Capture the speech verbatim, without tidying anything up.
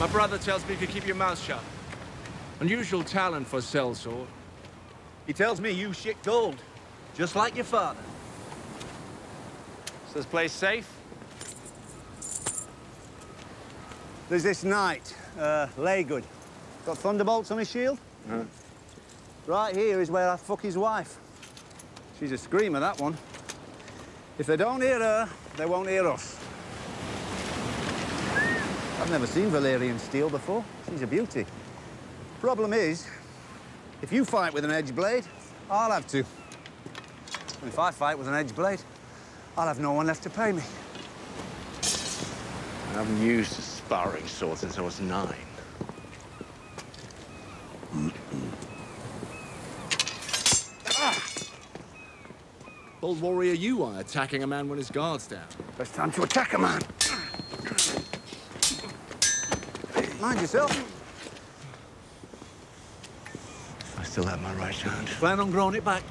My brother tells me you could keep your mouth shut. Unusual talent for sellsword. He tells me you shit gold, just like your father. Is this place safe? There's this knight, uh, Laygood. Got thunderbolts on his shield? No. Right here is where I fuck his wife. She's a screamer, that one. If they don't hear her, they won't hear us. I've never seen Valyrian steel before. She's a beauty. Problem is, if you fight with an edge blade, I'll have to. And if I fight with an edge blade, I'll have no one left to pay me. I haven't used a sparring sword since I was nine. Bold warrior you are, attacking a man when his guard's down. Best time to attack a man. Mind yourself. I still have my right hand. Plan on growing it back.